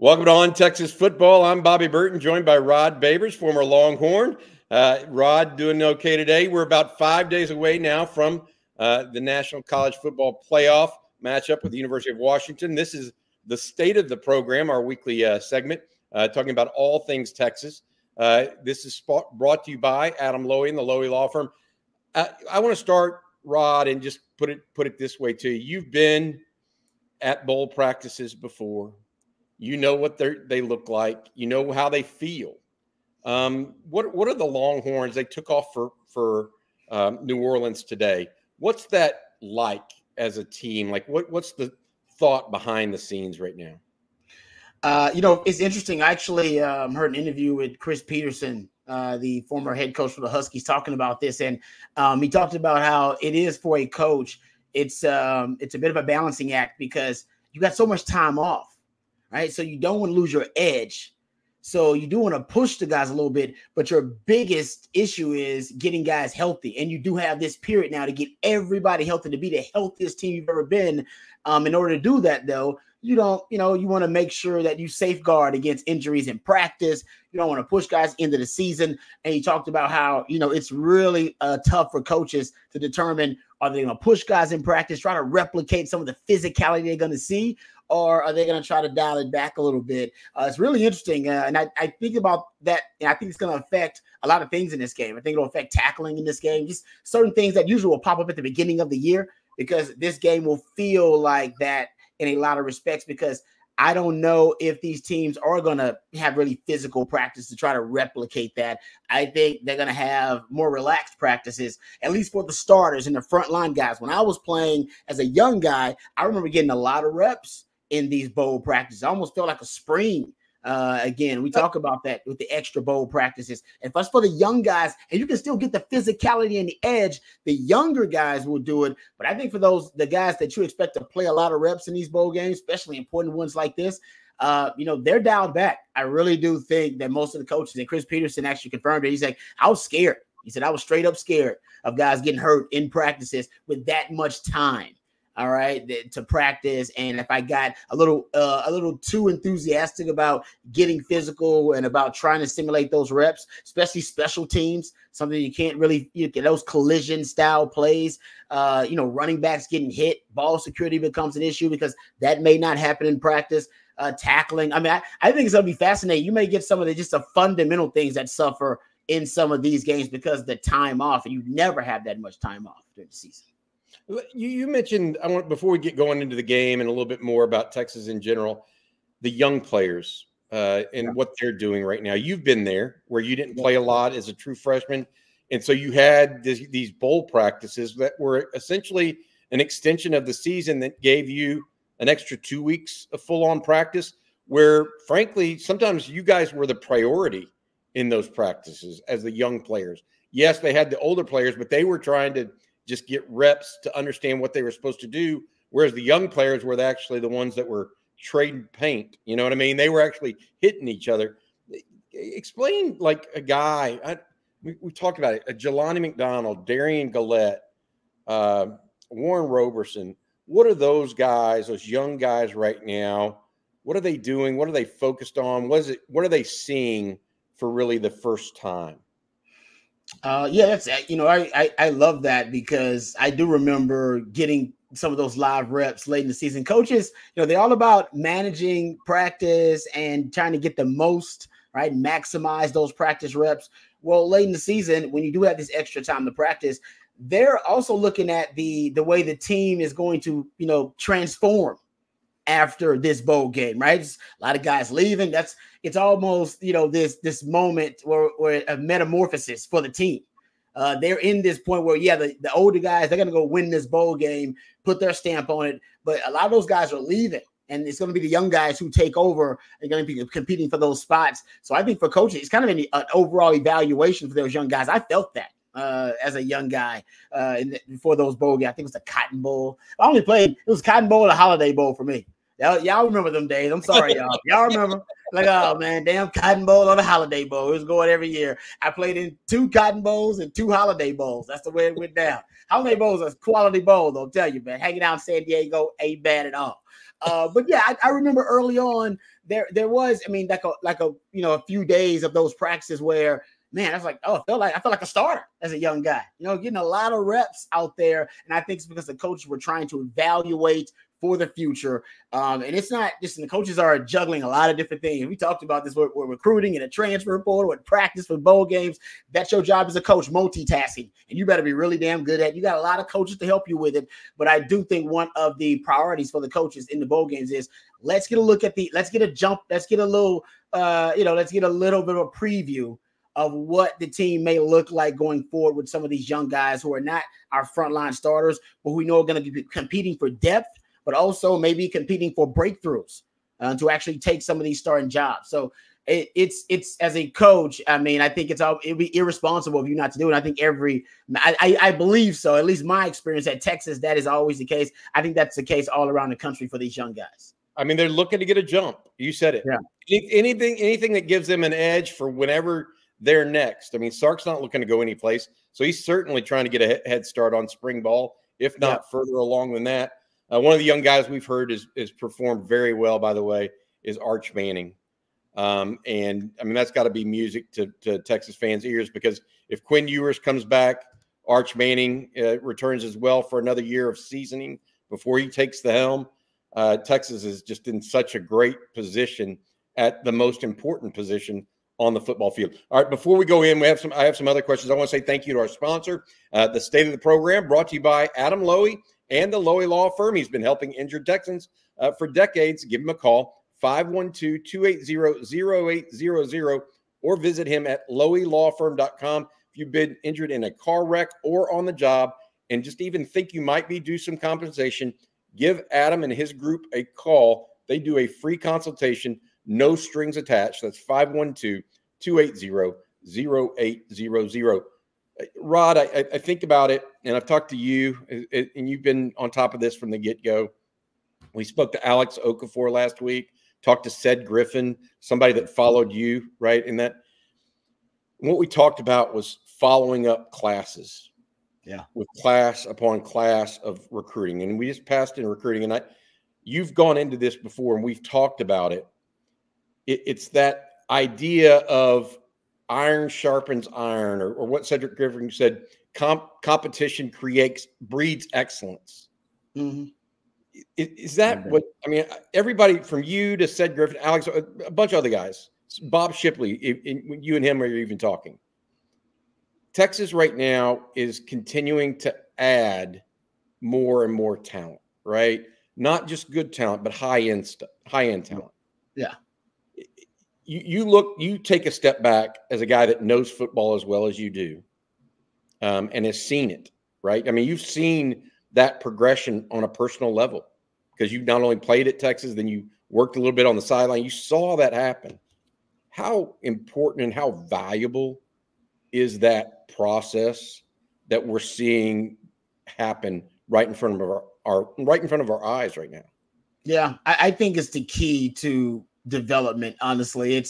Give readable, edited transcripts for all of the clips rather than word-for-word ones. Welcome to On Texas Football. I'm Bobby Burton, joined by Rod Babers, former Longhorn. Rod, doing okay today. We're about 5 days away now from the National College Football Playoff matchup with the University of Washington. This is the state of the program, our weekly segment, talking about all things Texas. This is brought to you by Adam Lowy and the Lowy Law Firm. I want to start, Rod, and just put it this way to you. You've been at bowl practices before. You know what they look like. You know how they feel. What are the Longhorns? They took off for New Orleans today. What's that like as a team? Like what's the thought behind the scenes right now? You know, it's interesting. I actually heard an interview with Chris Peterson, the former head coach for the Huskies, talking about this, and he talked about how it is for a coach. It's a bit of a balancing act because you got so much time off. Right. So you don't want to lose your edge. So you do want to push the guys a little bit, but your biggest issue is getting guys healthy. And you do have this period now to get everybody healthy, to be the healthiest team you've ever been. In order to do that, though, you want to make sure that you safeguard against injuries in practice. You don't want to push guys into the season. And you talked about how, it's really tough for coaches to determine, are they going to push guys in practice, try to replicate some of the physicality they're going to see, or are they going to try to dial it back a little bit? It's really interesting, and I think about that, and I think it's going to affect a lot of things in this game. I think it'll affect tackling in this game, just certain things that usually will pop up at the beginning of the year, because this game will feel like that in a lot of respects, because I don't know if these teams are going to have really physical practice to try to replicate that. I think they're going to have more relaxed practices, at least for the starters and the frontline guys. When I was playing as a young guy, I remember getting a lot of reps in these bowl practices. I almost felt like a spring. Again, we talk about that with the extra bowl practices. And that's for the young guys, and you can still get the physicality and the edge. The younger guys will do it. But I think for the guys that you expect to play a lot of reps in these bowl games, especially important ones like this, they're dialed back. I really do think that most of the coaches, and Chris Peterson actually confirmed it. He's like, I was scared. He said, I was straight up scared of guys getting hurt in practices with that much time. All right, to practice. And if I got a little too enthusiastic about getting physical and about trying to simulate those reps, especially special teams, something you can't really get, those collision style plays, running backs getting hit, ball security becomes an issue because that may not happen in practice. Tackling. I mean, I think it's going to be fascinating. You may get some of the just the fundamental things that suffer in some of these games because the time off, and you never have that much time off during the season. You mentioned, before we get going into the game and a little bit more about Texas in general, the young players and what they're doing right now. You've been there where you didn't play a lot as a true freshman, and so you had these bowl practices that were essentially an extension of the season that gave you an extra 2 weeks of full-on practice where, frankly, sometimes you guys were the priority in those practices as the young players. Yes, they had the older players, but they were trying to – just get reps to understand what they were supposed to do, whereas the young players were actually the ones that were trading paint. You know what I mean? They were actually hitting each other. Explain, like, a guy. We talked about it. Jelani McDonald, Darian Gillette, Warren Roberson. What are those guys, those young guys right now, what are they doing? What are they focused on? What are they seeing for really the first time? Yeah, that's, I love that, because I do remember getting some of those live reps late in the season. Coaches, they're all about managing practice and trying to get the most, right? Maximize those practice reps. Well, late in the season, when you do have this extra time to practice, they're also looking at the way the team is going to, transform after this bowl game, right? Just a lot of guys leaving. It's almost, this moment where a metamorphosis for the team. They're in this point where, the older guys, they're going to go win this bowl game, put their stamp on it. But a lot of those guys are leaving, and it's going to be the young guys who take over and going to be competing for those spots. So I think for coaches, it's kind of an overall evaluation for those young guys. I felt that as a young guy before those bowl games. I think it was the Cotton Bowl. I only played – it was Cotton Bowl and a Holiday Bowl for me. Y'all remember them days. I'm sorry, y'all. Y'all remember. Like, oh, man, damn Cotton Bowl or the Holiday Bowl. It was going every year. I played in 2 Cotton Bowls and 2 Holiday Bowls. That's the way it went down. Holiday Bowls are quality bowls, I'll tell you, man. Hanging out in San Diego ain't bad at all. But, yeah, I remember early on there was, I mean, like a you know, a few days of those practices where, man, I was like, oh, I felt like a starter as a young guy, you know, getting a lot of reps out there. And I think it's because the coaches were trying to evaluate for the future. And it's not just, the coaches are juggling a lot of different things. We talked about this with recruiting and a transfer portal, with practice for bowl games. That's your job as a coach, multitasking. And you better be really damn good at it. You got a lot of coaches to help you with it. But I do think one of the priorities for the coaches in the bowl games is let's get a little bit of a preview of what the team may look like going forward with some of these young guys who are not our frontline starters, but who we know are going to be competing for depth, but also maybe competing for breakthroughs to actually take some of these starting jobs. So it's as a coach, I mean, I think it'd be irresponsible of you not to do it. And I think I believe so. At least my experience at Texas, that is always the case. I think that's the case all around the country for these young guys. I mean, they're looking to get a jump. You said it. Yeah. Anything that gives them an edge for whenever they're next. I mean, Sark's not looking to go any place, so he's certainly trying to get a head start on spring ball, if not further along than that. One of the young guys we've heard is performed very well, by the way, is Arch Manning. And I mean, that's got to be music to Texas fans' ears, because if Quinn Ewers comes back, Arch Manning returns as well for another year of seasoning before he takes the helm. Texas is just in such a great position at the most important position on the football field. All right, before we go in, I have some other questions. I want to say thank you to our sponsor, the State of the Program, brought to you by Adam Lowy and the Lowy Law Firm. He's been helping injured Texans for decades. Give him a call, 512-280-0800, or visit him at lowylawfirm.com. If you've been injured in a car wreck or on the job and just even think you might be due some compensation, give Adam and his group a call. They do a free consultation, no strings attached. That's 512-280-0800. Rod, I think about it, and I've talked to you, and you've been on top of this from the get-go. We spoke to Alex Okafor last week, talked to Sed Griffin, somebody that followed you, right? And that what we talked about was following up classes, with class upon class of recruiting. And we just passed in recruiting, and you've gone into this before, and we've talked about it. It's that idea of iron sharpens iron, or what Cedric Griffin said, competition breeds excellence. Mm-hmm. Is that what, I mean, everybody from you to Sed Griffin, Alex, a bunch of other guys, Bob Shipley, you and him are even talking. Texas right now is continuing to add more and more talent, right? Not just good talent, but high-end talent. Yeah. You take a step back as a guy that knows football as well as you do, and has seen it, right? I mean, you've seen that progression on a personal level, because you not only played at Texas, then you worked a little bit on the sideline. You saw that happen. How important and how valuable is that process that we're seeing happen right in front of our eyes right now? Yeah, I think it's the key to development. Honestly,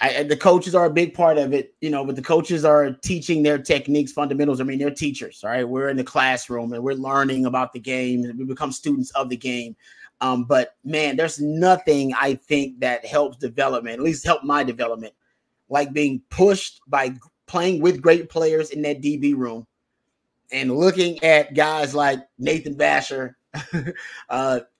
the coaches are a big part of it, you know, but the coaches are teaching their techniques, fundamentals. I mean, they're teachers, all right? We're in the classroom and we're learning about the game and we become students of the game. But man, there's nothing I think that helps development, at least help my development, like being pushed by playing with great players in that DB room and looking at guys like Nathan Vasher,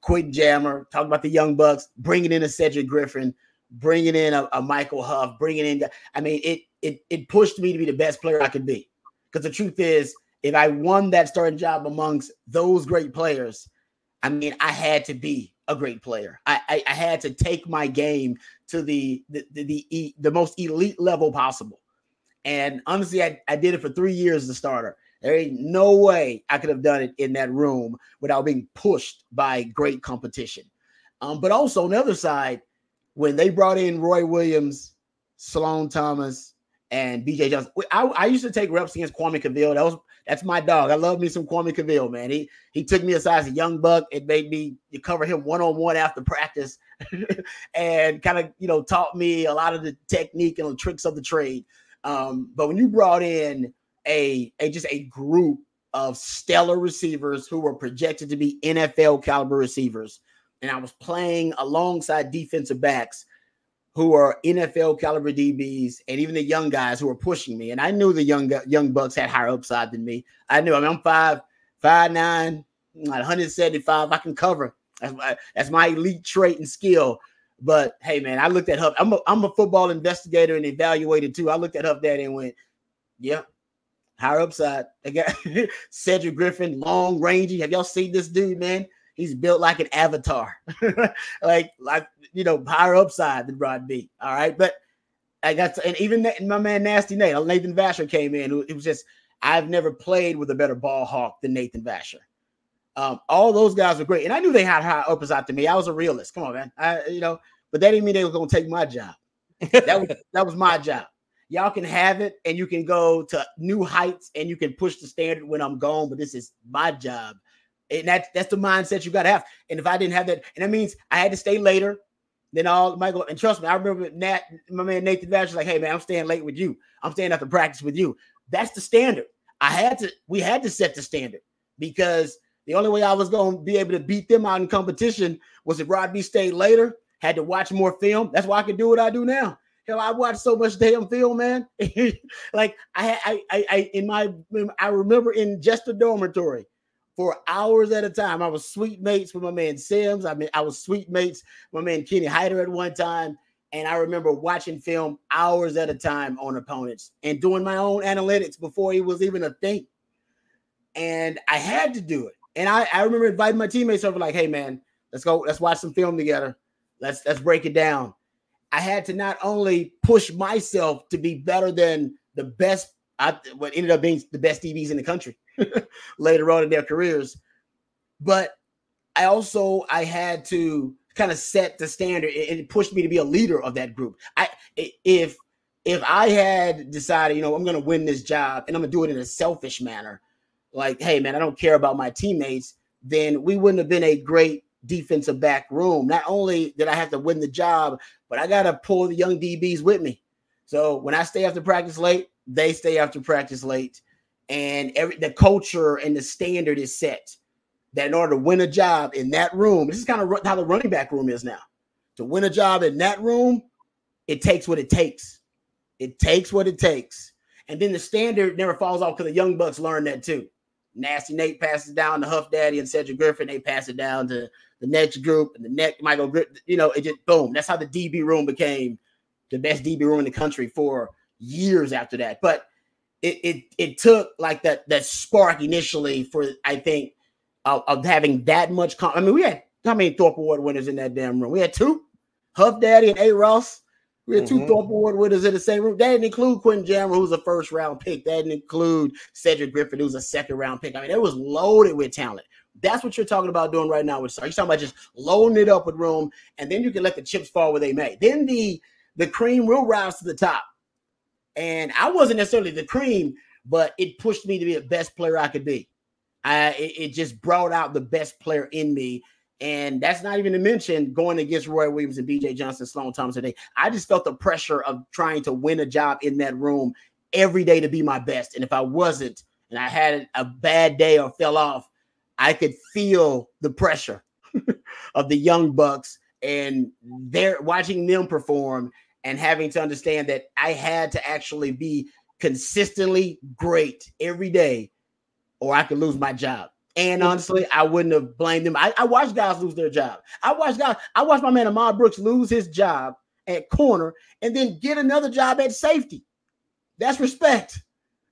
Quentin Jammer, talking about the young bucks, bringing in a Cedric Griffin, bringing in a Michael Huff, bringing in, I mean, it pushed me to be the best player I could be. Because the truth is, if I won that starting job amongst those great players, I mean, I had to be a great player. I had to take my game to the most elite level possible. And honestly, I did it for 3 years as a starter. There ain't no way I could have done it in that room without being pushed by great competition. But also on the other side, when they brought in Roy Williams, Sloan Thomas, and BJ Johnson, I used to take reps against Kwame Caville. That's my dog. I love me some Kwame Caville, man. He took me aside as a young buck. It made me cover him one-on-one after practice and kind of, you know, taught me a lot of the technique and the tricks of the trade. But when you brought in just a group of stellar receivers who were projected to be NFL caliber receivers, and I was playing alongside defensive backs, who are NFL caliber DBs, and even the young guys who are pushing me. And I knew the young bucks had higher upside than me. I knew. I mean, I'm 5'9", 175. I can cover. That's my elite trait and skill. But hey, man, I looked at Huff. I'm a football investigator and evaluator too. I looked at Huff Daddy and went, yeah, higher upside. I got Cedric Griffin, long, rangy. Have y'all seen this dude, man? He's built like an avatar, like, you know, higher upside than Rod B. All right. But I got to, and even my man, Nasty Nate, Nathan Vasher came in. It was just, I've never played with a better ball hawk than Nathan Vasher. All those guys were great. And I knew they had high upside to me. I was a realist. Come on, man. But that didn't mean they were going to take my job. That was my job. Y'all can have it and you can go to new heights and you can push the standard when I'm gone, but this is my job. And that's the mindset you got to have. And if I didn't have that, and that means I had to stay later than all Michael. And trust me, I remember my man Nathan Vasher like, hey, man, I'm staying late with you. I'm staying after practice with you. That's the standard. We had to set the standard because the only way I was going to be able to beat them out in competition was if Rod B stayed later, had to watch more film. That's why I could do what I do now. Hell, I watched so much damn film, man. Like I remember in just the dormitory, for hours at a time. I was sweet mates with my man Sims. I mean, I was sweet mates with my man Kenny Hyder at one time. And I remember watching film hours at a time on opponents and doing my own analytics before it was even a thing. And I had to do it. And I remember inviting my teammates over like, hey, man, let's go. Let's watch some film together. Let's break it down. I had to not only push myself to be better than the best, what ended up being the best DBs in the country later on in their careers, but I had to kind of set the standard. It pushed me to be a leader of that group. If I had decided, you know, I'm going to win this job and I'm going to do it in a selfish manner, like, hey, man, I don't care about my teammates, then we wouldn't have been a great defensive back room. Not only did I have to win the job, but I got to pull the young DBs with me. So when I stay after practice late, they stay after practice late. And the culture and the standard is set that in order to win a job in that room, this is kind of how the running back room is now. To win a job in that room, it takes what it takes. It takes what it takes. And then the standard never falls off because the young bucks learn that too. Nasty Nate passes down to Huff Daddy and Cedric Griffin. They pass it down to the next group and the next Michael Griffin. You know, it just boom. That's how the DB room became the best DB room in the country for years after that. But it took like that spark initially for, I think, of having that much. I mean, we had how many Thorpe Award winners in that damn room? We had two, Huff Daddy and A. Ross. We had two Thorpe Award winners in the same room. That didn't include Quentin Jammer, who's a first round pick. That didn't include Cedric Griffin, who's a second round pick. I mean, it was loaded with talent. That's what you're talking about doing right now with Sark. You're talking about just loading it up with room, and then you can let the chips fall where they may. Then the cream will rise to the top. And I wasn't necessarily the cream, but it pushed me to be the best player I could be. It just brought out the best player in me. And that's not even to mention going against Roy Williams and BJ Johnson, Sloan Thomas today. I just felt the pressure of trying to win a job in that room every day to be my best. And if I wasn't, and I had a bad day or fell off, I could feel the pressure of the young bucks and they're watching them perform. And having to understand that I had to actually be consistently great every day or I could lose my job. And honestly, I wouldn't have blamed them. I watched guys lose their job. I watched my man Ahmad Brooks lose his job at corner and then get another job at safety. That's respect.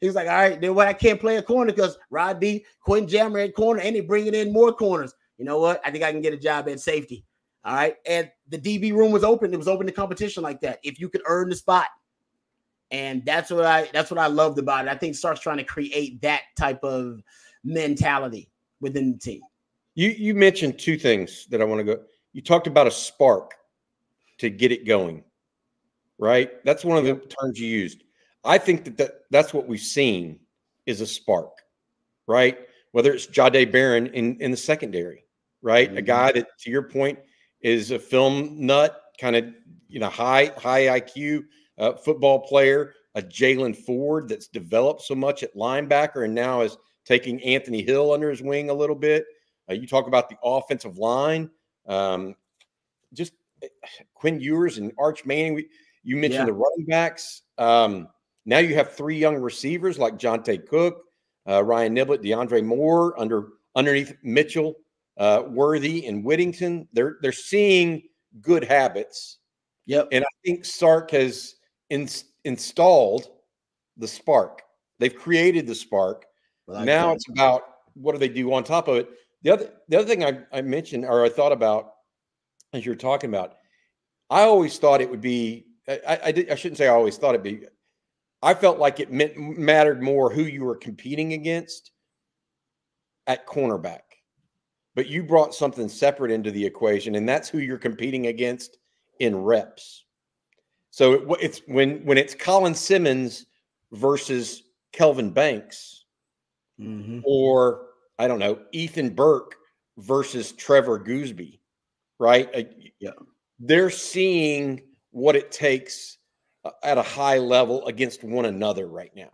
He was like, all right, then what? I can't play a corner because Rod B, Quentin Jammer at corner, and they're bringing in more corners. You know what? I think I can get a job at safety. All right. And the DB room was open. It was open to competition like that. If you could earn the spot. And that's what I loved about it. I think Sark's trying to create that type of mentality within the team. You mentioned two things that I want to go. You talked about a spark to get it going, right? That's one of the terms you used. I think that's what we've seen is a spark, right? Whether it's Jade Barron in the secondary, right? Mm-hmm. A guy that, to your point, is a film nut, kind of, you know, high IQ football player, a Jalen Ford that's developed so much at linebacker and now is taking Anthony Hill under his wing a little bit. You talk about the offensive line, just Quinn Ewers and Arch Manning. You mentioned the running backs. Now you have three young receivers like Jontae Cook, Ryan Niblett, DeAndre Moore underneath Mitchell, Worthy, and Whittington. They're seeing good habits. Yep. And I think Sark has installed the spark. They've created the spark. Well, now it's about what do they do on top of it. The other thing I mentioned, or I thought about as you're talking about, I always thought it would be, I shouldn't say I always thought it'd be, I felt like it mattered more who you were competing against at cornerback. But you brought something separate into the equation, and that's who you're competing against in reps. So it's when it's Colin Simmons versus Kelvin Banks, or I don't know, Ethan Burke versus Trevor Gooseby, right? Yeah, they're seeing what it takes at a high level against one another right now.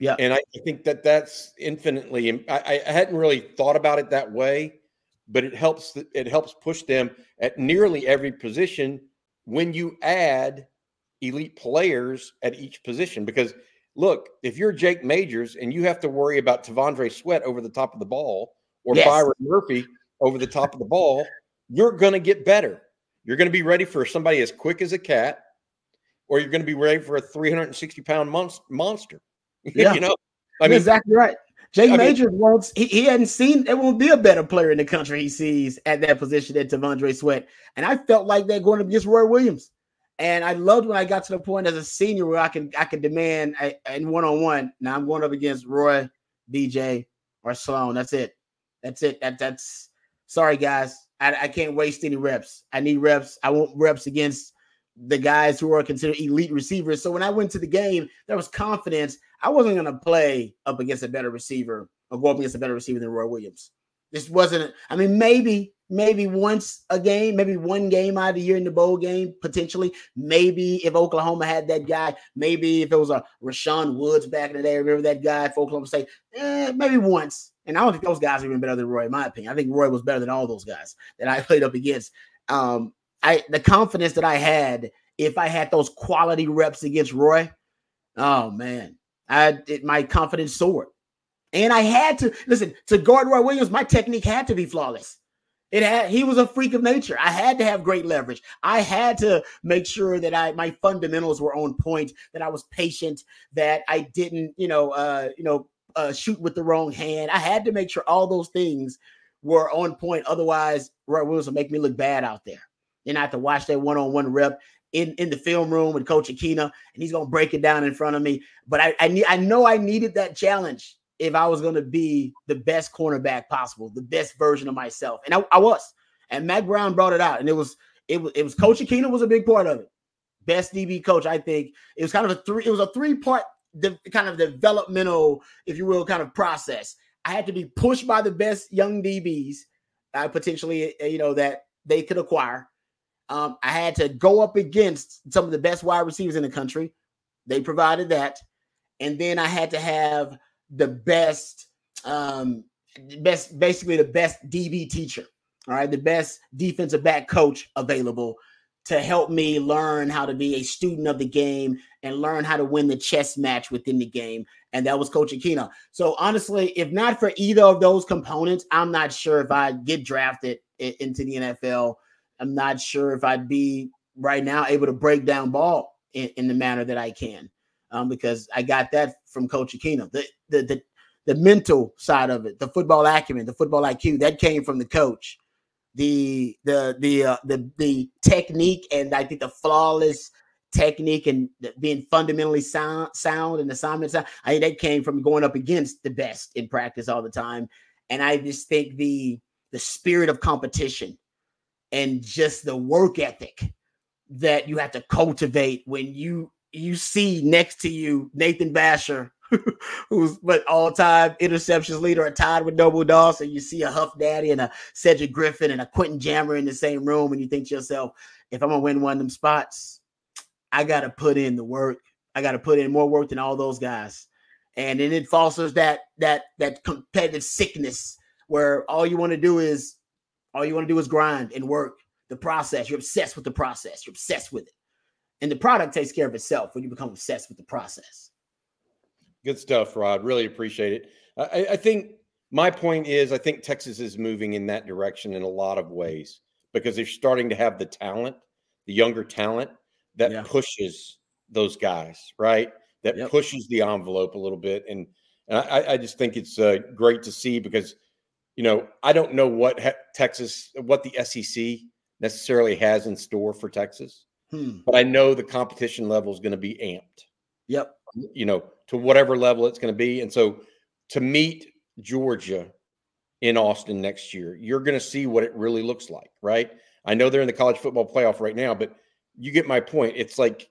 Yeah, and I think that that's infinitely. I hadn't really thought about it that way, but it helps. It helps push them at nearly every position when you add elite players at each position. Because look, if you're Jake Majors and you have to worry about Tavondre Sweat over the top of the ball or Byron Murphy over the top of the ball, you're going to get better. You're going to be ready for somebody as quick as a cat, or you're going to be ready for a 360-pound monster. Yeah. You know, I mean, exactly right. Jake Majors wants, he hadn't seen, there won't be a better player in the country he sees at that position than Tavondre Sweat. And I felt like that going up against Roy Williams. And I loved when I got to the point as a senior where I could demand in one-on-one. Now I'm going up against Roy, BJ, or Sloan. That's it. That's it. That's sorry, guys. I can't waste any reps. I need reps. I want reps against the guys who are considered elite receivers. So when I went to the game, there was confidence. I wasn't going to play up against a better receiver or go up against a better receiver than Roy Williams. This wasn't, I mean, maybe once a game, maybe one game out of the year in the bowl game, potentially. Maybe if Oklahoma had that guy, maybe if it was a Rashawn Woods back in the day, remember that guy for Oklahoma State? Maybe once. And I don't think those guys are even better than Roy, in my opinion. I think Roy was better than all those guys that I played up against. The confidence that I had, if I had those quality reps against Roy, oh, man, my confidence soared. And I had to, listen, to guard Roy Williams, my technique had to be flawless. He was a freak of nature. I had to have great leverage. I had to make sure that my fundamentals were on point, that I was patient, that I didn't, shoot with the wrong hand. I had to make sure all those things were on point. Otherwise, Roy Williams would make me look bad out there. Then I have to watch that one-on-one rep in the film room with Coach Aquino, and he's going to break it down in front of me. But I know I needed that challenge if I was going to be the best cornerback possible, the best version of myself. And I was. And Mac Brown brought it out. And it was Coach Aquino was a big part of it. Best DB coach, I think. It was kind of a three-part kind of developmental, if you will, kind of process. I had to be pushed by the best young DBs, potentially, that they could acquire. I had to go up against some of the best wide receivers in the country. They provided that. And then I had to have the best, basically the best DB teacher, all right, the best defensive back coach available to help me learn how to be a student of the game and learn how to win the chess match within the game. And that was Coach Aquino. So honestly, if not for either of those components, I'm not sure if I'd get drafted into the NFL. I'm not sure if I'd be right now able to break down ball in the manner that I can, because I got that from Coach Aquino. The mental side of it, the football acumen, the football IQ, that came from the coach. The technique, and I think the flawless technique and being fundamentally sound and assignment sound, I think that came from going up against the best in practice all the time. And I just think the spirit of competition and just the work ethic that you have to cultivate when you see next to you Nathan Vasher, who's what all-time interceptions leader, are tied with Noble Dawson. You see a Huff Daddy and a Cedric Griffin and a Quentin Jammer in the same room, and you think to yourself, if I'm going to win one of them spots, I got to put in the work. I got to put in more work than all those guys. And then it fosters that competitive sickness where all you want to do is grind and work. the process. You're obsessed with the process. You're obsessed with it. And the product takes care of itself when you become obsessed with the process. Good stuff, Rod. Really appreciate it. I think my point is I think Texas is moving in that direction in a lot of ways because they're starting to have the talent, the younger talent that pushes those guys, right? That pushes the envelope a little bit. And I just think it's great to see because, you know, I don't know what Texas, what the SEC necessarily has in store for Texas. But I know the competition level is going to be amped. You know, to whatever level it's going to be. And so to meet Georgia in Austin next year, you're going to see what it really looks like, right? I know they're in the college football playoff right now, but you get my point. It's like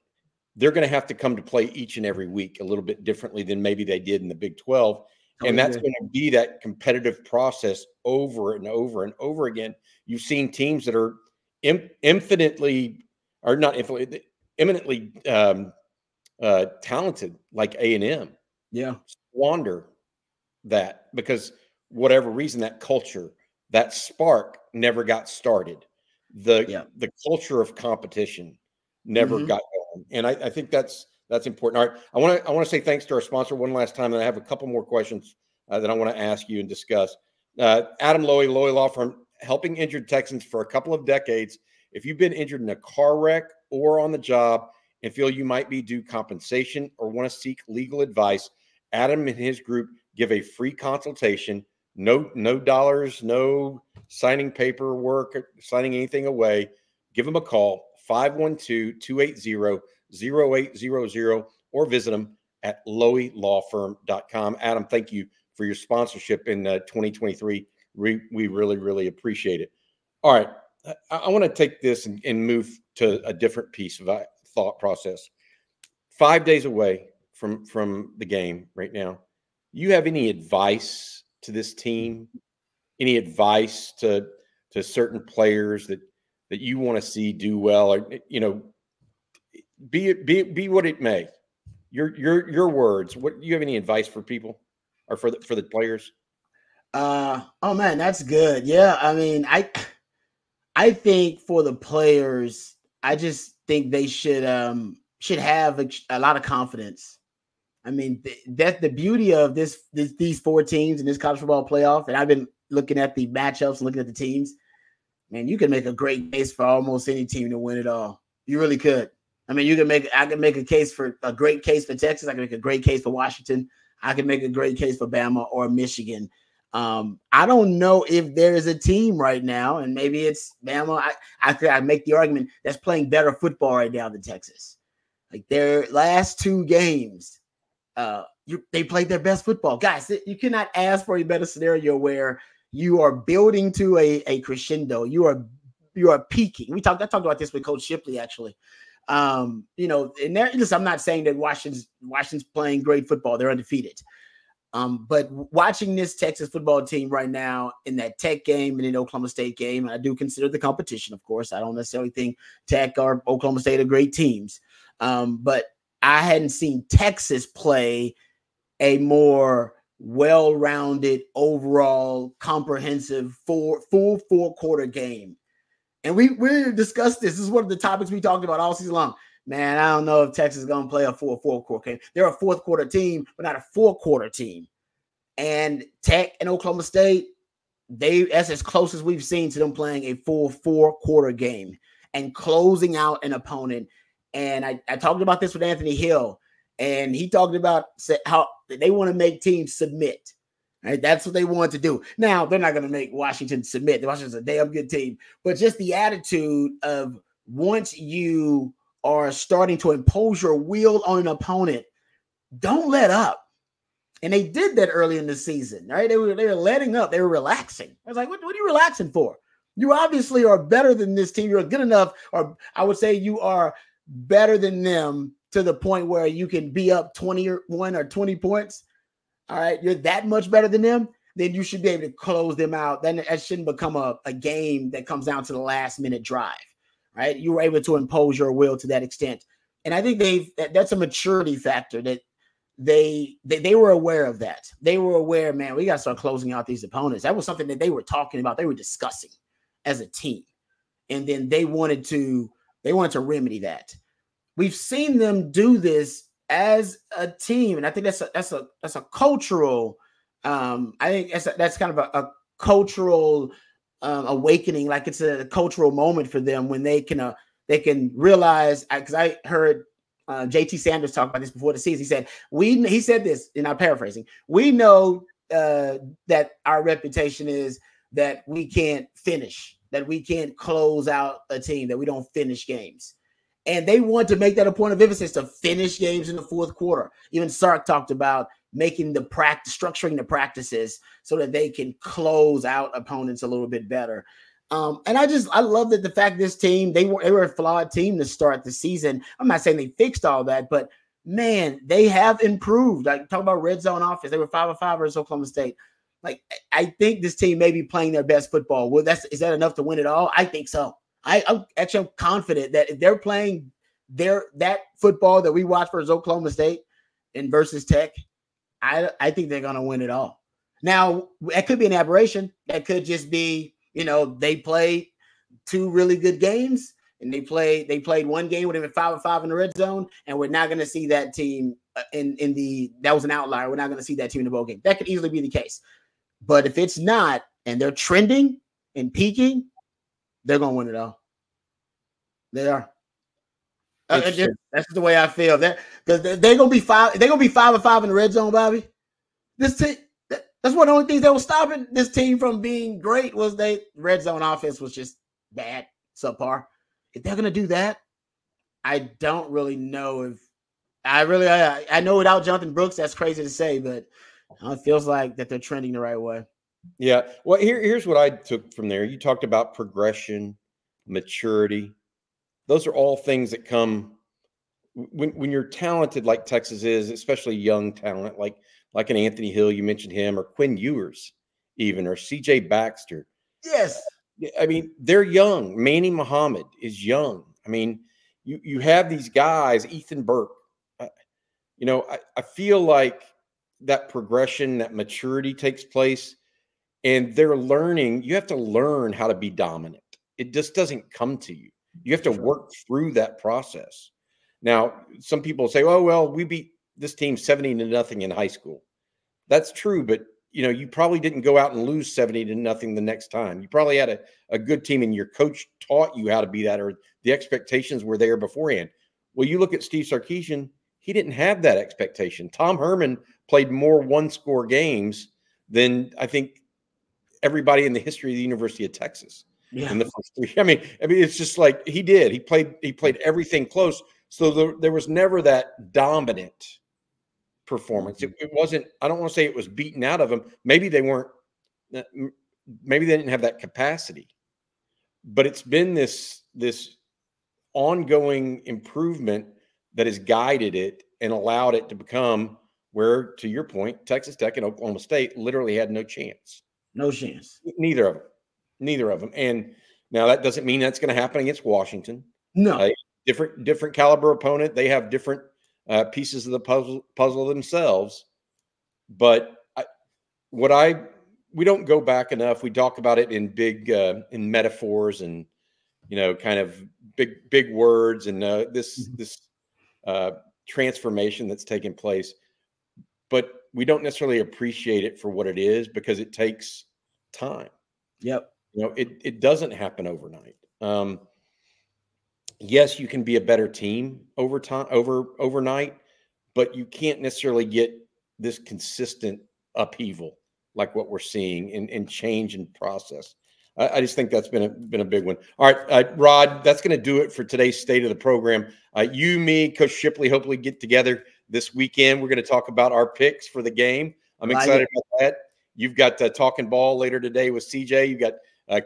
they're going to have to come to play each and every week a little bit differently than maybe they did in the Big 12. And that's going to be that competitive process over and over and over again. You've seen teams that are eminently talented, like A&M. Squander that because whatever reason, that culture, that spark never got started. The culture of competition never got going. And I think that's important. All right. I want to say thanks to our sponsor one last time. And I have a couple more questions that I want to ask you and discuss. Adam Lowy Law Firm, helping injured Texans for a couple of decades. If you've been injured in a car wreck or on the job and feel you might be due compensation or want to seek legal advice, Adam and his group give a free consultation. No dollars, no signing paperwork, signing anything away. Give them a call, 512-280-0800, or visit them at LowyLawFirm.com. Adam, thank you for your sponsorship in 2023. We really, really appreciate it. All right. I want to take this and move to a different piece of thought process. 5 days away from the game right now, you have any advice to this team? Any advice to certain players that you want to see do well, or you know, be what it may. Your words. What do you have any advice for people or for the players? Oh man, that's good. Yeah, I mean I think for the players, I just think they should have a lot of confidence. I mean, that's the beauty of these four teams in this college football playoff. And I've been looking at the matchups, looking at the teams. Man, you can make a great case for almost any team to win it all. You really could. I mean, I can make a great case for Texas. I can make a great case for Washington. I can make a great case for Bama or Michigan. I don't know if there is a team right now, and maybe it's Bama. I make the argument that's playing better football right now than Texas. Like their last two games, they played their best football. Guys, you cannot ask for a better scenario where you are building to a crescendo. You are peaking. I talked about this with Coach Shipley actually. You know, and I'm not saying that Washington's playing great football. They're undefeated. But watching this Texas football team right now in that Tech game and in Oklahoma State game, and I do consider the competition, of course. I don't necessarily think Tech or Oklahoma State are great teams. But I hadn't seen Texas play a more well-rounded, overall, comprehensive, full four-quarter game. And we discussed this. This is one of the topics we talked about all season long. Man, I don't know if Texas is going to play a four-quarter game. They're a fourth-quarter team, but not a four-quarter team. And Tech and Oklahoma State, that's as close as we've seen to them playing a full four-quarter game and closing out an opponent. And I talked about this with Anthony Hill, and he talked about how they want to make teams submit. Right? That's what they want to do. Now, they're not going to make Washington submit. Washington's a damn good team. But just the attitude of once you – are starting to impose your will on an opponent, don't let up. And they did that early in the season, right? They were letting up. They were relaxing. I was like, what are you relaxing for? You obviously are better than this team. You're good enough, or I would say you are better than them to the point where you can be up 21 or 20 points. All right, you're that much better than them. Then you should be able to close them out. Then that shouldn't become a game that comes down to the last-minute drive. Right? You were able to impose your will to that extent. And I think that's a maturity factor that they were aware of that. They were aware, man, we got to start closing out these opponents. That was something that they were talking about. They were discussing as a team. and then they wanted to remedy that. We've seen them do this as a team, and I think that's a cultural. I think that's kind of a cultural awakening. Like it's a cultural moment for them when they can realize. Because I heard JT Sanders talk about this before the season. He said he said this, and I'm paraphrasing. We know that our reputation is that we can't finish, that we can't close out a team, that we don't finish games. And they want to make that a point of emphasis to finish games in the fourth quarter. Even Sark talked about making the practice, structuring the practices so that they can close out opponents a little bit better. And I love that the fact this team, they were a flawed team to start the season. I'm not saying they fixed all that, but man, they have improved. Like talk about red zone offense. They were 5 of 5 versus Oklahoma State. Like, I think this team may be playing their best football. Well, is that enough to win it all? I think so. I'm confident that if they're playing that football that we watch versus Oklahoma State and versus Tech, I think they're going to win it all. Now, that could be an aberration. That could just be, they played 2 really good games and they played one game with him 5 of 5 in the red zone, and we're not going to see that team that was an outlier. We're not going to see that team in the bowl game. That could easily be the case. But if it's not, and they're trending and peaking, they're going to win it all. They are. That's the way I feel. That because they're going to be 5 of 5 in the red zone, Bobby. This team. That's one of the only things that was stopping this team from being great was they red zone offense was just bad, subpar. If they're going to do that, I don't really know if I really. I know without Jonathan Brooks, that's crazy to say, but it feels like that they're trending the right way. Yeah. Well, here's what I took from there. You talked about progression, maturity. Those are all things that come when you're talented like Texas is, especially young talent like an Anthony Hill, you mentioned him, or Quinn Ewers even, or C.J. Baxter. Yes. I mean, they're young. Manny Muhammad is young. I mean, you have these guys, Ethan Burke. I feel like that progression, that maturity takes place. And they're learning. You have to learn how to be dominant. It just doesn't come to you. You have to work through that process. Now, some people say, "Oh, well, we beat this team 70-0 in high school." That's true, but you probably didn't go out and lose 70-0 the next time. You probably had a good team, and your coach taught you how to be that, or the expectations were there beforehand. Well, you look at Steve Sarkisian; he didn't have that expectation. Tom Herman played more one-score games than I think everybody in the history of the University of Texas. Yeah. In the first 3. I mean, it's just like he did. He played everything close. So there was never that dominant performance. It wasn't, I don't want to say it was beaten out of them. Maybe they didn't have that capacity, but it's been this ongoing improvement that has guided it and allowed it to become where, to your point, Texas Tech and Oklahoma State literally had no chance. No chance. Neither of them. And now that doesn't mean that's going to happen against Washington. No. Different caliber opponent. They have different pieces of the puzzle themselves. But we don't go back enough. We talk about it in big in metaphors and kind of big words and this transformation that's taking place. But we don't necessarily appreciate it for what it is because it takes time. Yep. It doesn't happen overnight. Yes, you can be a better team over time, overnight, but you can't necessarily get this consistent upheaval like what we're seeing in change and process. I just think that's been a big one. All right, Rod, that's going to do it for today's state of the program. You, me, Coach Shipley, hopefully get together this weekend. We're going to talk about our picks for the game. I'm excited about that. You've got Talking Ball later today with CJ. You've got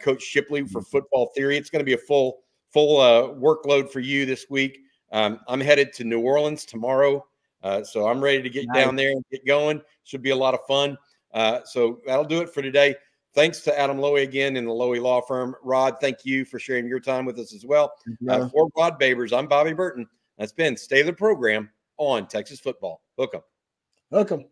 Coach Shipley for Football Theory. It's going to be a full workload for you this week. I'm headed to New Orleans tomorrow, so I'm ready to get down there and get going. Should be a lot of fun. So that'll do it for today. Thanks to Adam Lowy again in the Lowy Law Firm. Rod, thank you for sharing your time with us as well. For Rod Babers, I'm Bobby Burton. That's been State of the Program on Texas Football. Hook 'em.